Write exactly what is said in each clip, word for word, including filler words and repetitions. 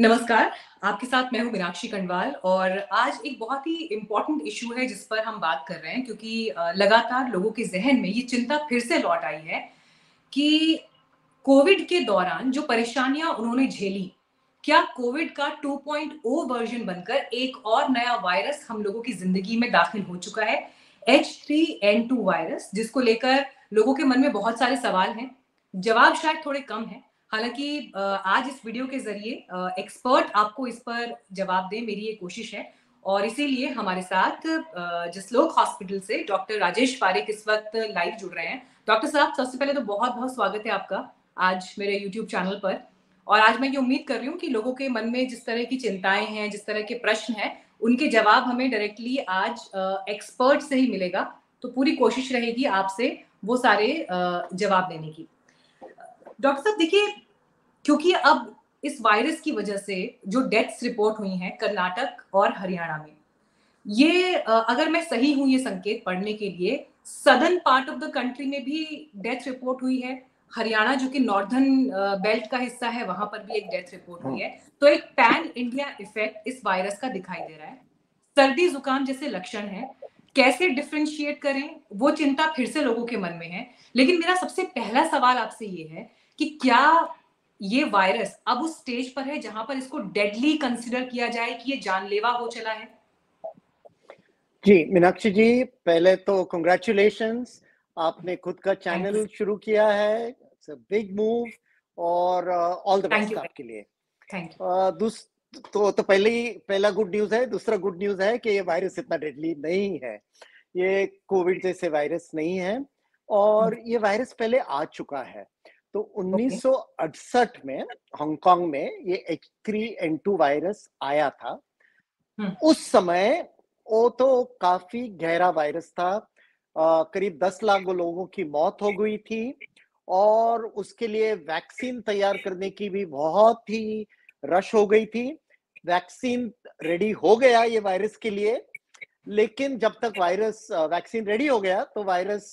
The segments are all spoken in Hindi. नमस्कार, आपके साथ मैं हूं मीनाक्षी कंडवाल और आज एक बहुत ही इम्पोर्टेंट इशू है जिस पर हम बात कर रहे हैं, क्योंकि लगातार लोगों के जहन में ये चिंता फिर से लौट आई है कि कोविड के दौरान जो परेशानियां उन्होंने झेली, क्या कोविड का टू पॉइंट ओ वर्जन बनकर एक और नया वायरस हम लोगों की जिंदगी में दाखिल हो चुका है, H three N two virus, जिसको लेकर लोगों के मन में बहुत सारे सवाल हैं। जवाब शायद थोड़े कम है, हालांकि आज इस वीडियो के जरिए एक्सपर्ट आपको इस पर जवाब दें, मेरी ये कोशिश है। और इसीलिए हमारे साथ जसलोक हॉस्पिटल से डॉक्टर राजेश पारीख इस वक्त लाइव जुड़ रहे हैं। डॉक्टर साहब, सबसे पहले तो बहुत बहुत स्वागत है आपका आज मेरे यूट्यूब चैनल पर। और आज मैं ये उम्मीद कर रही हूँ कि लोगों के मन में जिस तरह की चिंताएं हैं, जिस तरह के प्रश्न हैं, उनके जवाब हमें डायरेक्टली आज एक्सपर्ट से ही मिलेगा। तो पूरी कोशिश रहेगी आपसे वो सारे जवाब देने की। डॉक्टर साहब, देखिए, क्योंकि अब इस वायरस की वजह से जो डेथ्स रिपोर्ट हुई हैं कर्नाटक और हरियाणा में, ये अगर मैं सही हूँ ये संकेत पढ़ने के लिए, southern part of the country में भी डेथ रिपोर्ट हुई है, हरियाणा जो कि नॉर्दर्न बेल्ट का हिस्सा है वहां पर भी एक डेथ रिपोर्ट हुई है। तो एक पैन इंडिया इफेक्ट इस वायरस का दिखाई दे रहा है। सर्दी जुकाम जैसे लक्षण है, कैसे डिफ्रेंशिएट करें, वो चिंता फिर से लोगों के मन में है। लेकिन मेरा सबसे पहला सवाल आपसे ये है कि क्या ये वायरस अब उस स्टेज पर है जहां पर इसको डेडली कंसीडर किया जाए कि ये जानलेवा हो चला है? जी मीनाक्षी जी, पहले तो कांग्रेचुलेशंस, आपने खुद का चैनल शुरू किया है, इट्स अ बिग मूव, और ऑल द बेस्ट आपके लिए। Thank you. तो तो पहले ही पहला गुड न्यूज है। दूसरा गुड न्यूज है कि ये वायरस इतना डेडली नहीं है, ये कोविड जैसे वायरस नहीं है, और ये वायरस पहले आ चुका है। तो उन्नीस सौ अड़सठ में हांगकांग में ये H three N two virus आया था। उस समय वो तो काफी गहरा वायरस था, Uh, करीब दस लाख लोगों की मौत हो गई थी, और उसके लिए वैक्सीन तैयार करने की भी बहुत ही रश हो गई थी। वैक्सीन रेडी हो गया ये वायरस के लिए, लेकिन जब तक वायरस वैक्सीन रेडी हो गया तो वायरस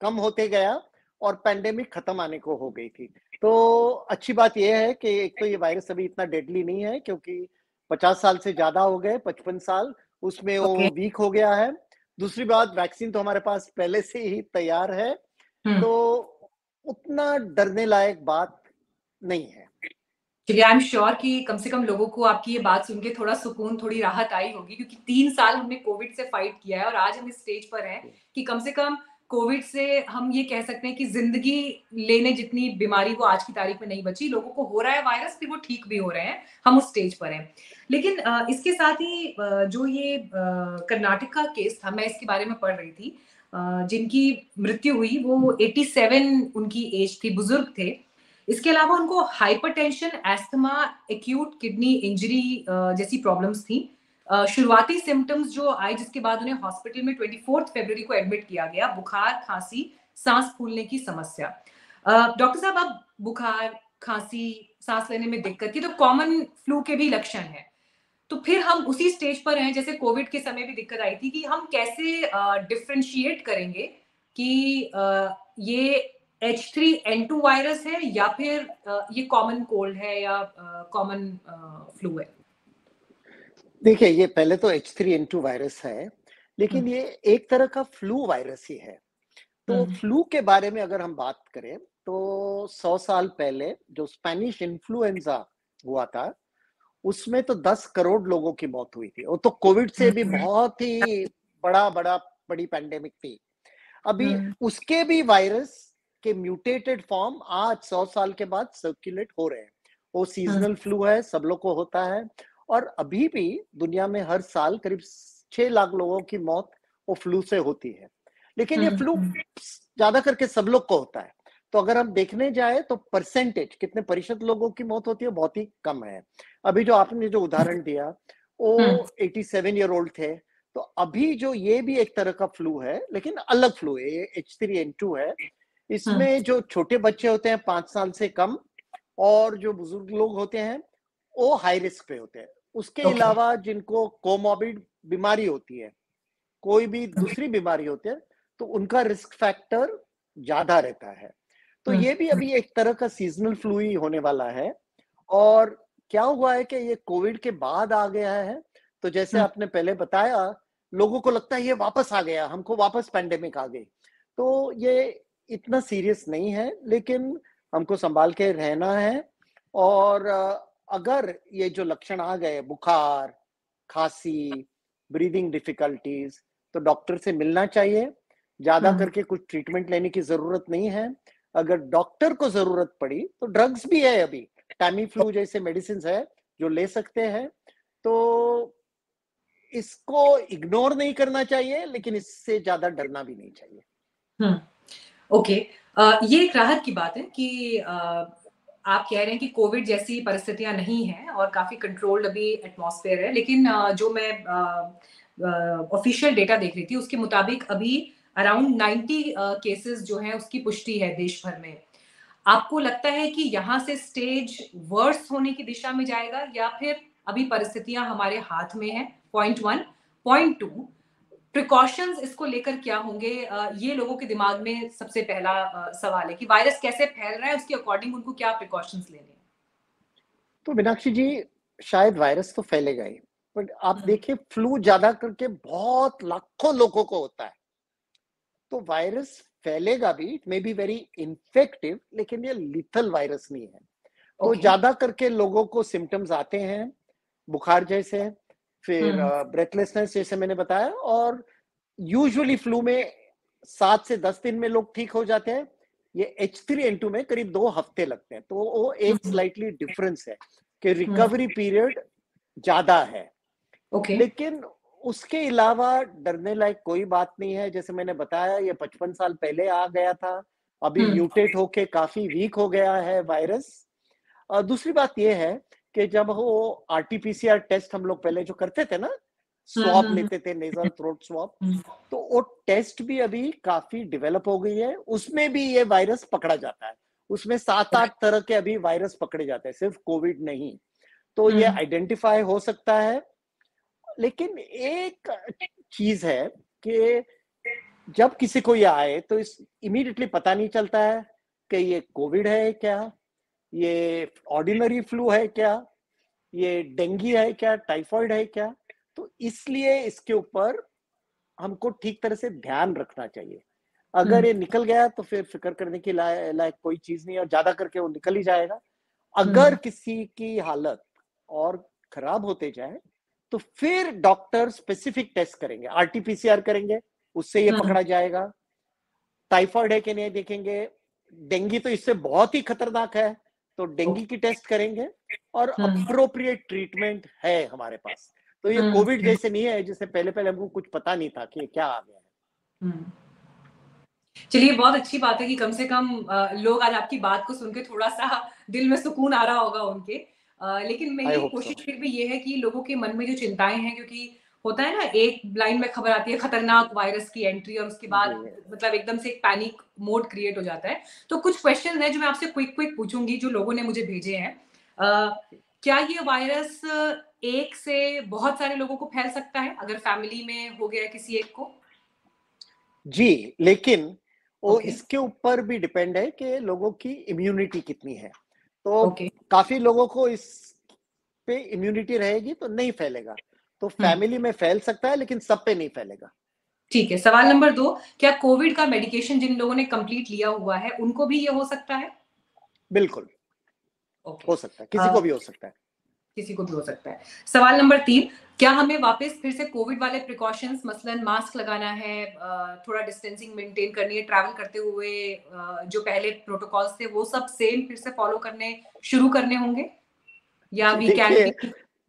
कम होते गया और पैंडेमिक खत्म आने को हो गई थी। तो अच्छी बात यह है कि एक तो ये वायरस अभी इतना डेडली नहीं है, क्योंकि पचास साल से ज्यादा हो गए, पचपन साल उसमें वो okay. वीक हो गया है। दूसरी बात, वैक्सीन तो हमारे पास पहले से ही तैयार है, तो उतना डरने लायक बात नहीं है। चलिए, आई एम श्योर कि कम से कम लोगों को आपकी ये बात सुन के थोड़ा सुकून, थोड़ी राहत आई होगी, क्योंकि तीन साल हमने कोविड से फाइट किया है और आज हम इस स्टेज पर हैं कि कम से कम कोविड से हम ये कह सकते हैं कि जिंदगी लेने जितनी बीमारी वो आज की तारीख में नहीं बची। लोगों को हो रहा है वायरस, फिर वो ठीक भी हो रहे हैं, हम उस स्टेज पर हैं। लेकिन इसके साथ ही जो ये कर्नाटक का केस था, मैं इसके बारे में पढ़ रही थी, जिनकी मृत्यु हुई वो सत्तासी उनकी एज थी, बुजुर्ग थे। इसके अलावा उनको hypertension, asthma, acute kidney injury जैसी प्रॉब्लम्स थी। Uh, शुरुआती सिम्टम्स जो आए, जिसके बाद उन्हें हॉस्पिटल में चौबीस फरवरी को एडमिट किया गया, बुखार, खांसी, सांस फूलने की समस्या। uh, डॉक्टर साहब, अब बुखार, खांसी, सांस लेने में दिक्कत, ये तो कॉमन फ्लू के भी लक्षण है। तो फिर हम उसी स्टेज पर हैं जैसे कोविड के समय भी दिक्कत आई थी, कि हम कैसे डिफ्रेंशिएट uh, करेंगे कि uh, ये H three N two virus है या फिर uh, ये कॉमन कोल्ड है या कॉमन uh, फ्लू uh, है। देखिए, ये पहले तो H three N two virus है, लेकिन ये एक तरह का फ्लू वायरस ही है। तो फ्लू के बारे में अगर हम बात करें तो सौ साल पहले जो स्पैनिश इन्फ्लुएंजा हुआ था, उसमें तो दस करोड़ लोगों की मौत हुई थी। वो तो कोविड से भी बहुत ही बड़ा बड़ा बड़ी पैंडेमिक थी। अभी उसके भी वायरस के म्यूटेटेड फॉर्म आज सौ साल के बाद सर्कुलेट हो रहे हैं। वो सीजनल फ्लू है, सब लोग को होता है, और अभी भी दुनिया में हर साल करीब छह लाख लोगों की मौत वो फ्लू से होती है। लेकिन ये फ्लू ज्यादा करके सब लोग को होता है। तो अगर हम देखने जाए तो परसेंटेज, कितने प्रतिशत लोगों की मौत होती है, बहुत ही कम है। अभी जो आपने जो उदाहरण दिया, वो सत्तासी ईयर ओल्ड थे। तो अभी जो ये भी एक तरह का फ्लू है, लेकिन अलग फ्लू है, ये एच थ्री एन टू है। इसमें जो छोटे बच्चे होते हैं पांच साल से कम, और जो बुजुर्ग लोग होते हैं वो हाई रिस्क पे होते हैं। उसके okay. अलावा जिनको कोमोबिड बीमारी होती है, कोई भी दूसरी बीमारी होती है, तो उनका रिस्क फैक्टर ज्यादा रहता है। तो ये भी अभी एक तरह का सीजनल फ्लू ही होने वाला है। और क्या हुआ है कि ये कोविड के बाद आ गया है, तो जैसे आपने पहले बताया लोगों को लगता है ये वापस आ गया, हमको वापस पैंडेमिक आ गई, तो ये इतना सीरियस नहीं है, लेकिन हमको संभाल के रहना है। और अगर ये जो लक्षण आ गए, बुखार, खांसी, ब्रीदिंग डिफिकल्टीज, तो डॉक्टर से मिलना चाहिए। ज्यादा करके कुछ ट्रीटमेंट लेने की जरूरत नहीं है। अगर डॉक्टर को जरूरत पड़ी तो ड्रग्स भी है, अभी टैमीफ्लू जैसे मेडिसिन है जो ले सकते हैं, तो इसको इग्नोर नहीं करना चाहिए, लेकिन इससे ज्यादा डरना भी नहीं चाहिए। हम्म, ओके, ये एक राहत की बात है कि आ, आप कह रहे हैं कि कोविड जैसी परिस्थितियां नहीं है और काफी कंट्रोल्ड अभी एटमॉस्फेयर है, लेकिन आ, जो मैं ऑफिशियल डेटा देख रही थी उसके मुताबिक अभी अराउंड नाइन्टी केसेस जो है उसकी पुष्टि है देश भर में। आपको लगता है कि यहाँ से स्टेज वर्स होने की दिशा में जाएगा या फिर अभी परिस्थितियां हमारे हाथ में है? Point one. Point two, precautions इसको लेकर क्या होंगे? ये लोगों के दिमाग में सबसे पहला सवाल है कि वायरस कैसे फैल रहा है, उसके अकॉर्डिंग उनको क्या प्रिकॉशंस लेने हैं। तो मीनाक्षी जी, शायद वायरस तो फैलेगा ही, बट आप देखिए फ्लू ज्यादा करके बहुत लाखों लोगों को होता है, तो वायरस फैलेगा भी, it may be very infective, लेकिन ये लिथल वायरस नहीं है। तो okay. ज्यादा करके लोगों को सिम्टम्स आते हैं, बुखार जैसे, फिर ब्रेथलेसनेस जैसे मैंने बताया, और यूजुअली फ्लू में सात से दस दिन में लोग ठीक हो जाते हैं, ये एच थ्री एन टू में करीब दो हफ्ते लगते हैं। तो वो एक स्लाइटली डिफरेंस है कि रिकवरी पीरियड ज्यादा है। okay. लेकिन उसके अलावा डरने लायक कोई बात नहीं है। जैसे मैंने बताया ये पचपन साल पहले आ गया था, अभी म्यूटेट होके काफी वीक हो गया है वायरस। दूसरी बात यह है कि जब वो R T P C R test हम लोग पहले जो करते थे ना, स्वैप लेते थे, नेजल थ्रोट स्वैप, तो वो टेस्ट भी अभी काफी डेवलप हो गई है, उसमें भी ये वायरस पकड़ा जाता है। उसमें सात आठ तरह के अभी वायरस पकड़े जाते हैं, सिर्फ कोविड नहीं, तो ये आइडेंटिफाई हो सकता है। लेकिन एक चीज है कि जब किसी को ये आए तो इस इमीडिएटली पता नहीं चलता है कि ये कोविड है क्या, ये ऑर्डिनरी फ्लू है क्या, ये डेंगू है क्या, टाइफॉइड है क्या, तो इसलिए इसके ऊपर हमको ठीक तरह से ध्यान रखना चाहिए। अगर ये निकल गया तो फिर फिक्र करने की लायक ला, कोई चीज नहीं है, और ज्यादा करके वो निकल ही जाएगा। अगर किसी की हालत और खराब होते जाए तो फिर डॉक्टर स्पेसिफिक टेस्ट करेंगे, R T P C R करेंगे, उससे ये पकड़ा जाएगा। टाइफॉइड है कि नहीं देखेंगे, डेंगू तो इससे बहुत ही खतरनाक है, तो डेंगू की टेस्ट करेंगे, और अप्रोप्रिएट ट्रीटमेंट है हमारे पास। तो ये कोविड जैसे नहीं है जिससे पहले पहले हमको कुछ पता नहीं था कि क्या आ गया है। चलिए, बहुत अच्छी बात है कि कम से कम लोग आज आपकी बात को सुनकर थोड़ा सा दिल में सुकून आ रहा होगा उनके। लेकिन मेरी कोशिश फिर भी ये है कि लोगों के मन में जो चिंताएं हैं, क्योंकि होता है ना, एक लाइन में खबर आती है खतरनाक वायरस की एंट्री और उसके बाद मतलब एकदम से एक पैनिक मोड क्रिएट हो जाता है। तो कुछ क्वेश्चन हैं जो मैं आपसे क्विक क्विक पूछूंगी जो लोगों ने मुझे भेजे हैं। uh, क्या ये वायरस एक से बहुत सारे लोगों को फैल सकता है अगर फैमिली में हो गया किसी एक को? जी, लेकिन वो okay. इसके ऊपर भी डिपेंड है कि लोगों की इम्यूनिटी कितनी है। तो okay. काफी लोगों को इस पे इम्यूनिटी रहेगी तो नहीं फैलेगा, तो फैमिली में फैल सकता है लेकिन सब पे नहीं फैलेगा। ठीक है। सवाल नंबर दो, क्या कोविड का मेडिकेशन जिन लोगों ने कंप्लीट लिया हुआ है उनको भी ये हो सकता है? बिल्कुल okay. हो सकता है, किसी आ, को भी हो सकता है, किसी को भी हो सकता है। सवाल नंबर तीन, क्या हमें वापस फिर से कोविड वाले प्रिकॉशंस, मसलन मास्क लगाना है, थोड़ा डिस्टेंसिंग मेंटेन करनी है, ट्रैवल करते हुए जो पहले प्रोटोकॉल्स थे वो सब सेम फिर से फॉलो करने शुरू करने होंगे, या वी कैन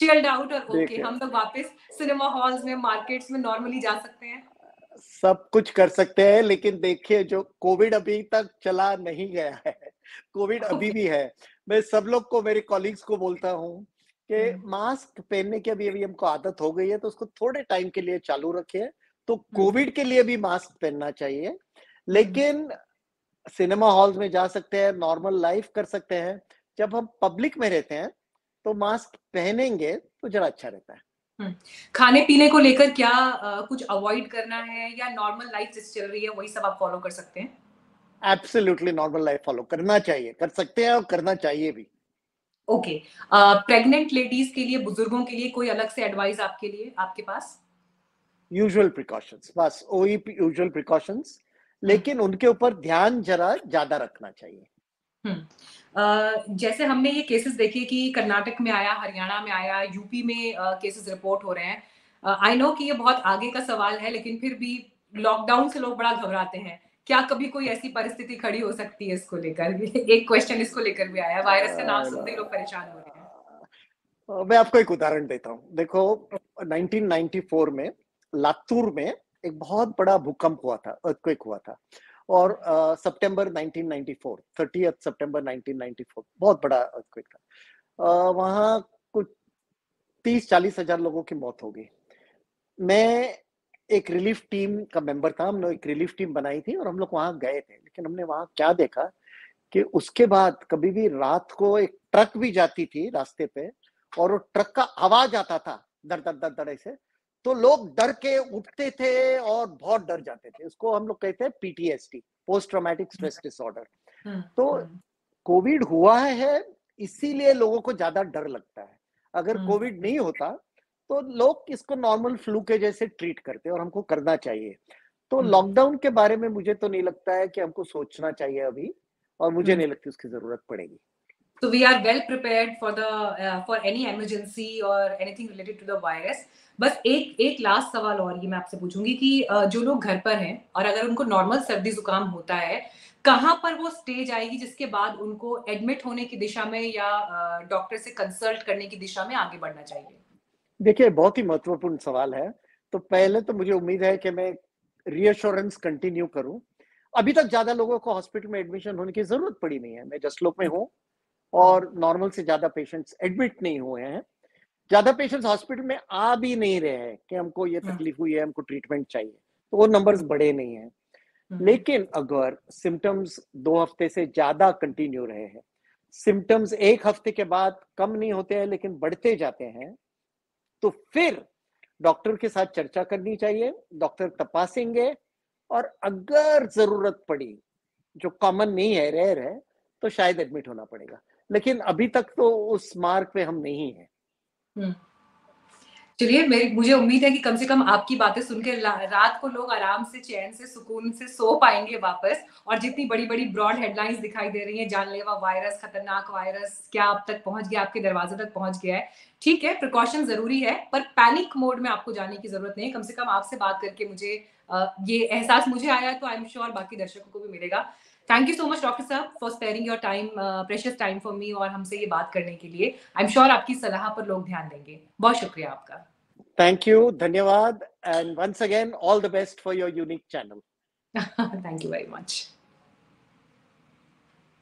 चिल्ड आउट और ओके okay, हम तो वापस सिनेमा हॉल्स में, मार्केट्स में नॉर्मली जा सकते हैं, सब कुछ कर सकते हैं? लेकिन देखिए, जो कोविड अभी तक चला नहीं गया है, कोविड okay. अभी भी है। मैं सब लोग को, मेरे कॉलीग्स को बोलता हूँ कि मास्क पहनने की अभी अभी हमको आदत हो गई है, तो उसको थोड़े टाइम के लिए चालू रखिए। तो कोविड के लिए भी मास्क पहनना चाहिए, लेकिन सिनेमा हॉल्स में जा सकते हैं, नॉर्मल लाइफ कर सकते हैं। जब हम पब्लिक में रहते हैं तो मास्क पहनेंगे तो जरा अच्छा रहता है। खाने पीने को लेकर क्या आ, कुछ अवॉइड करना है या नॉर्मल लाइफ जैसे चल रही है वही सब आप फॉलो कर सकते हैं? एब्सोल्युटली, नॉर्मल लाइफ फॉलो करना चाहिए, कर सकते हैं और करना चाहिए भी। ओके, प्रेग्नेंट लेडीज के लिए, बुजुर्गों के लिए कोई अलग से एडवाइस आपके लिए, आपके पास? यूजुअल प्रिकॉशंस, बस वही यूजुअल प्रिकॉशंस, लेकिन उनके ऊपर ध्यान जरा ज्यादा रखना चाहिए। हम्म, जैसे हमने ये केसेस देखे कि कर्नाटक में आया, हरियाणा में आया, यूपी में केसेस रिपोर्ट हो रहे हैं। आई नो कि ये बहुत आगे का सवाल है, लेकिन फिर भी लॉकडाउन से लोग बड़ा घबराते हैं, क्या कभी कोई ऐसी परिस्थिति खड़ी हो सकती है इसको लेकर? एक क्वेश्चन इसको लेकर भी आया, वायरस का नाम सुनते ही लोग परेशान हो रहे हैं। मैं आपको एक उदाहरण देता हूँ। देखो, नाइनटीन नाइंटी फोर में लातूर में एक बहुत बड़ा भूकंप हुआ था, अर्थक्वेक हुआ था, और uh, सितंबर नाइनटीन नाइंटी फोर, थर्टिएथ सितंबर नाइनटीन नाइंटी फोर, बहुत बड़ा अर्थक्वेक था। uh, वहां कुछ तीस चालीस हजार लोगों की मौत हो गई। मैं एक रिलीफ टीम का मेंबर था, हमने एक रिलीफ टीम बनाई थी और हम लोग वहां गए थे, लेकिन हमने वहां क्या देखा कि उसके बाद कभी भी रात को एक ट्रक भी जाती थी रास्ते पे, और वो ट्रक का आवाज आता था दर दर दर दर ऐसे, तो लोग डर के उठते थे और बहुत डर जाते थे। उसको हम लोग कहते हैं PTSD, post traumatic stress disorder. तो कोविड हुआ है इसीलिए लोगों को ज्यादा डर लगता है। अगर कोविड नहीं होता तो लोग इसको नॉर्मल फ्लू के जैसे ट्रीट करते हैं, और हमको करना चाहिए। तो लॉकडाउन के बारे में मुझे तो नहीं लगता है कि हमको सोचना चाहिए अभी, और मुझे नहीं लगती उसकी जरूरत पड़ेगी। So we are well prepared for the uh, for any emergency or anything related to the virus. बस एक एक लास्ट सवाल और ये मैं आपसे पूछूंगी कि uh, जो लोग घर पर हैं और अगर उनको नॉर्मल सर्दी जुकाम होता है, कहाँ पर वो स्टेज आएगी जिसके बाद उनको एडमिट होने की दिशा में या uh, डॉक्टर से कंसल्ट करने की दिशा में आगे बढ़ना चाहिए? देखिए, बहुत ही महत्वपूर्ण सवाल है। तो पहले तो मुझे उम्मीद है कि मैं रीअश्योरेंस कंटिन्यू करूँ। अभी तक ज्यादा लोगों को हॉस्पिटल में एडमिशन होने की जरूरत पड़ी नहीं है। मैं जसलोक में हूँ और नॉर्मल से ज्यादा पेशेंट्स एडमिट नहीं हुए हैं, ज्यादा पेशेंट्स हॉस्पिटल में आ भी नहीं रहे हैं कि हमको ये तकलीफ हुई है, हमको ट्रीटमेंट चाहिए, तो वो नंबर्स बढ़े नहीं हैं। लेकिन अगर सिम्टम्स दो हफ्ते से ज्यादा कंटिन्यू रहे हैं, सिम्टम्स एक हफ्ते के बाद कम नहीं होते हैं लेकिन बढ़ते जाते हैं, तो फिर डॉक्टर के साथ चर्चा करनी चाहिए, डॉक्टर तपासेंगे, और अगर जरूरत पड़ी, जो कॉमन नहीं है, रेयर है, तो शायद एडमिट होना पड़ेगा। लेकिन अभी तक तो उस मार्ग पे हम नहीं हैं। चलिए, मेरी मुझे उम्मीद है कि कम से कम आपकी बातें सुनकर रात को लोग आराम से, चैन से, सुकून से सो पाएंगे वापस। और जितनी बड़ी बड़ी ब्रॉड हेडलाइंस दिखाई दे रही हैं, जानलेवा वायरस, खतरनाक वायरस, क्या आप तक पहुंच गया, आपके दरवाजे तक पहुंच गया है, ठीक है, प्रिकॉशन जरूरी है, पर पैनिक मोड में आपको जाने की जरूरत नहीं। कम से कम आपसे बात करके मुझे ये एहसास मुझे आया, तो आई एम श्योर बाकी दर्शकों को भी मिलेगा। Thank you so much doctor साहब for sparing your time, precious time for me, और हमसे ये बात करने के लिए। आई एम श्योर आपकी सलाह पर लोग ध्यान देंगे। बहुत शुक्रिया आपका। थैंक यू, धन्यवाद, and once again all the best for your unique channel. Thank you very much.